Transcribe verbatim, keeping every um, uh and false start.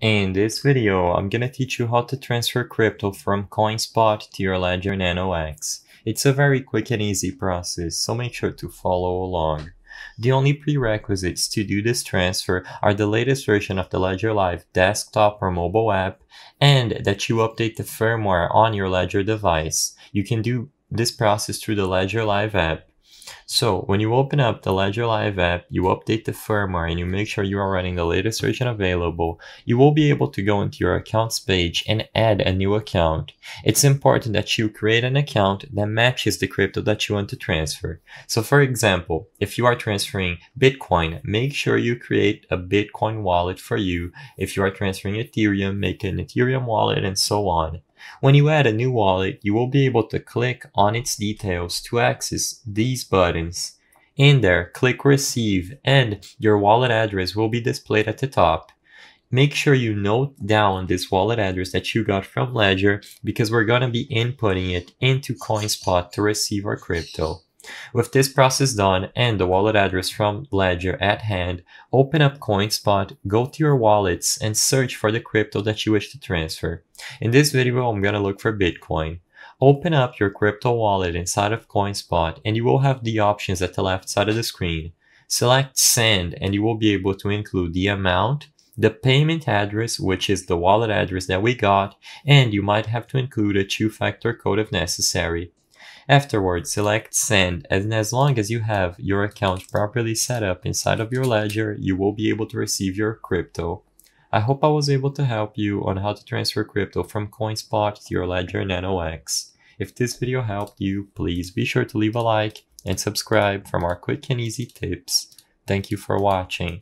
In this video, I'm gonna teach you how to transfer crypto from CoinSpot to your Ledger Nano X. It's a very quick and easy process, so make sure to follow along. The only prerequisites to do this transfer are the latest version of the Ledger Live desktop or mobile app, and that you update the firmware on your Ledger device. You can do this process through the Ledger Live app. So when you open up the Ledger Live app, you update the firmware and you make sure you are running the latest version available, you will be able to go into your accounts page and add a new account. It's important that you create an account that matches the crypto that you want to transfer. So for example, if you are transferring Bitcoin, make sure you create a Bitcoin wallet for you. If you are transferring Ethereum, make an Ethereum wallet and so on. When you add a new wallet, you will be able to click on its details to access these buttons. In there, click Receive and your wallet address will be displayed at the top. Make sure you note down this wallet address that you got from Ledger because we're going to be inputting it into CoinSpot to receive our crypto. With this process done and the wallet address from Ledger at hand, open up CoinSpot, go to your wallets and search for the crypto that you wish to transfer. In this video, I'm gonna look for Bitcoin. Open up your crypto wallet inside of CoinSpot and you will have the options at the left side of the screen. Select Send and you will be able to include the amount, the payment address, which is the wallet address that we got, and you might have to include a two-factor code if necessary. Afterwards, select Send, and as long as you have your account properly set up inside of your Ledger, you will be able to receive your crypto. I hope I was able to help you on how to transfer crypto from CoinSpot to your Ledger Nano X. If this video helped you, please be sure to leave a like and subscribe for more quick and easy tips. Thank you for watching.